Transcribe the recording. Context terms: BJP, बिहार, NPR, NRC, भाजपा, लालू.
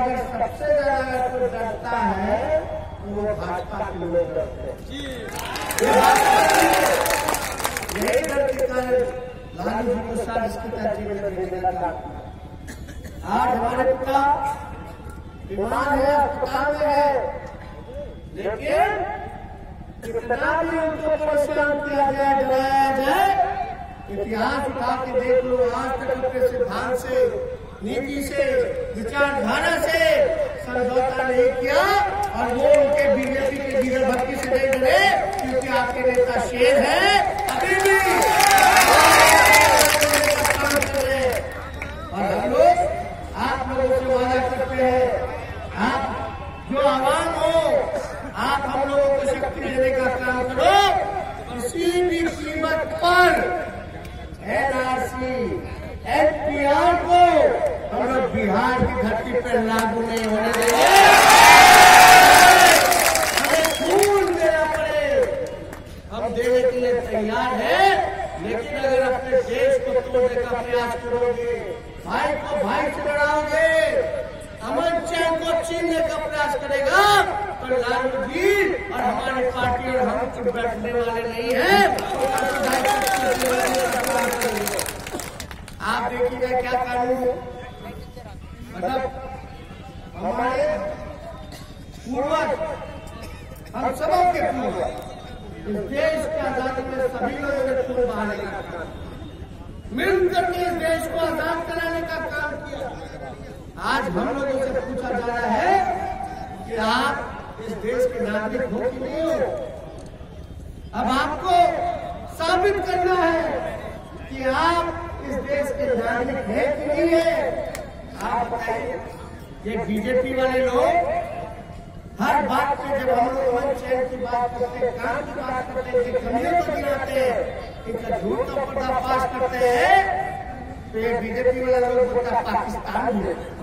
अगर सबसे ज्यादा कोई डरता है तो वो भाजपा के लोग डरते हैं। यही डरती कारण लालू हिंदुस्तान इसके जीवन में देने का आज हमारे पिता बीमार है, अस्पताल में है, लेकिन इतना भी उनको परेशान किया जाए, डराया जाए। इतिहास उठा के देख लो, आज तक अपने सिद्धांत से, नीति से, विचारधारा से समझौता नहीं किया और वो उनके बीजेपी के जीवन भक्ति से नहीं डरे, क्योंकि आपके नेता शेर है। अभी भी और हम लोग आप लोगों से वादा करते हैं, आप जो आवाम हो, आप हम लोगों को शक्ति देने का काम करो। किसी भी कीमत पर NRC NPR को हम लोग बिहार की धरती पर लागू नहीं होने देंगे। हमें खून देना पड़े, हम देने के लिए तैयार हैं, लेकिन अगर अपने देश को तोड़ने का प्रयास करोगे, भाई को भाई से लड़ाओगे, अमन चैन को छीनने का प्रयास करेगा तो लालू जी और हमारी पार्टी और हम चुप बैठने वाले नहीं है। आप देखिएगा क्या कानून है, मतलब हमारे पूर्वज, हम सबों के पूर्वज, इस देश की आजादी में सभी लोगों ने खून बहाने का काम, मिलकर के इस देश को आजाद कराने का काम किया। आज हम लोगों से पूछा जा रहा है कि आप इस देश के नागरिक हो कि नहीं हो। अब आपको साबित करना है कि आप इस देश के नागरिक है कि नहीं है। आप बताइए, ये बीजेपी वाले लोग हर बात पे जब हम लोग मन चैन की बात करते हैं, काम की बात करते हैं, कमियों को गिनाते हैं, इनका झूठ का पर्दाफाश करते हैं, तो ये बीजेपी वाले लोग बोलता पाकिस्तान है।